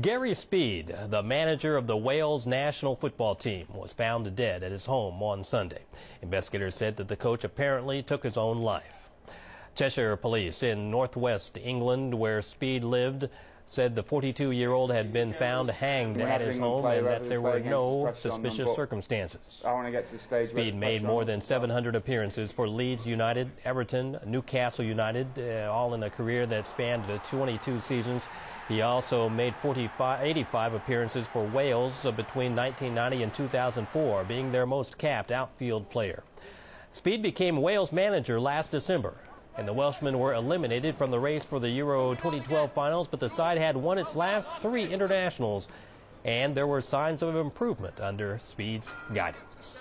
Gary Speed, the manager of the Wales national football team, was found dead at his home on Sunday. Investigators said that the coach apparently took his own life. Cheshire police in northwest England, where Speed lived, said the 42-year-old had been found hanged at his home and that there were no suspicious circumstances. Speed made more than 700 appearances for Leeds United, Everton, Newcastle United, all in a career that spanned 22 seasons. He also made 85 appearances for Wales between 1990 and 2004, being their most capped outfield player. Speed became Wales manager last December, and the Welshmen were eliminated from the race for the Euro 2012 finals, but the side had won its last 3 internationals, and there were signs of improvement under Speed's guidance.